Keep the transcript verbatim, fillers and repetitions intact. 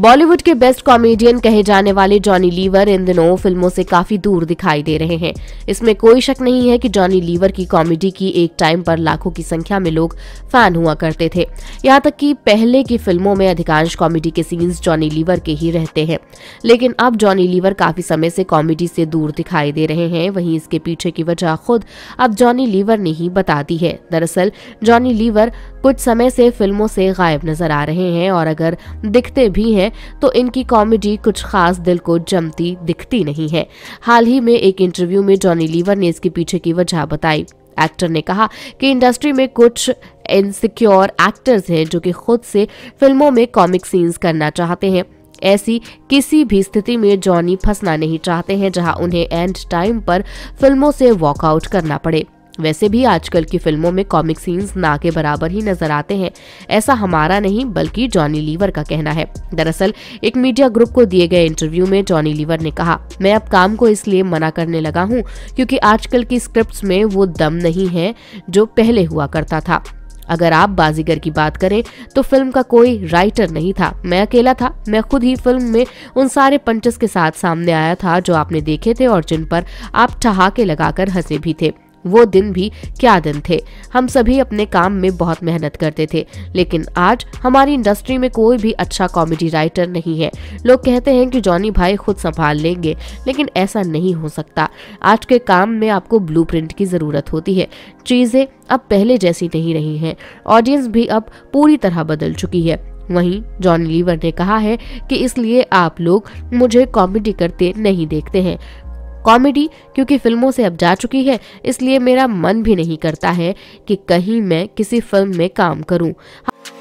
बॉलीवुड के best comedian कहे जाने वाले जॉनी लीवर इन दिनों फिल्मों से काफी दूर दिखाई दे रहे हैं। इसमें कोई शक नहीं है कि जॉनी लीवर की कॉमेडी की एक टाइम पर लाखों की संख्या में लोग फैन हुआ करते थे। यहाँ तक कि पहले की फिल्मों में अधिकांश कॉमेडी के सीन्स जॉनी लीवर के ही रहते हैं, लेकिन अब जॉनी लीवर काफी समय से कॉमेडी से दूर दिखाई दे रहे हैं। वहीं इसके पीछे की वजह खुद अब जॉनी लीवर ने ही बता दी है। दरअसल जॉनी लीवर कुछ समय से फिल्मों से गायब नजर आ रहे हैं और अगर दिखते भी हैं तो इनकी कॉमेडी कुछ खास दिल को जमती दिखती नहीं है। हाल ही में एक इंटरव्यू में जॉनी लीवर ने इसके पीछे की वजह बताई। एक्टर ने कहा कि इंडस्ट्री में कुछ इनसिक्योर एक्टर्स हैं जो कि खुद से फिल्मों में कॉमिक सीन्स करना चाहते हैं। ऐसी किसी भी स्थिति में जॉनी फंसना नहीं चाहते हैं जहां उन्हें एंड टाइम पर फिल्मों से वॉकआउट करना पड़े। वैसे भी आजकल की फिल्मों में कॉमिक सीन्स ना के बराबर ही नजर आते हैं, ऐसा हमारा नहीं बल्कि जॉनी लीवर का कहना है। दरअसल एक मीडिया ग्रुप को दिए गए इंटरव्यू में जॉनी लीवर ने कहा, मैं अब काम को इसलिए मना करने लगा हूं क्योंकि आजकल की स्क्रिप्ट्स में वो दम नहीं है जो पहले हुआ करता था। अगर आप बाजीगर की बात करें तो फिल्म का कोई राइटर नहीं था, मैं अकेला था। मैं खुद ही फिल्म में उन सारे पंचेस के साथ सामने आया था जो आपने देखे थे और जिन पर आप ठहाके लगाकर हंसे भी थे। वो दिन भी क्या दिन थे। हम सभी अपने काम में बहुत मेहनत करते थे, लेकिन आज हमारी इंडस्ट्री में कोई भी अच्छा कॉमेडी राइटर नहीं है। लोग कहते हैं कि जॉनी भाई खुद संभाल लेंगे, लेकिन ऐसा नहीं हो सकता। आज के काम में आपको ब्लूप्रिंट की जरूरत होती है। चीजें अब पहले जैसी नहीं रही हैं। ऑडियंस भी अब पूरी तरह बदल चुकी है। वहीं जॉनी लीवर ने कहा है कि इसलिए आप लोग मुझे कॉमेडी करते नहीं देखते हैं। कॉमेडी क्योंकि फिल्मों से अब जा चुकी है, इसलिए मेरा मन भी नहीं करता है कि कहीं मैं किसी फिल्म में काम करूं।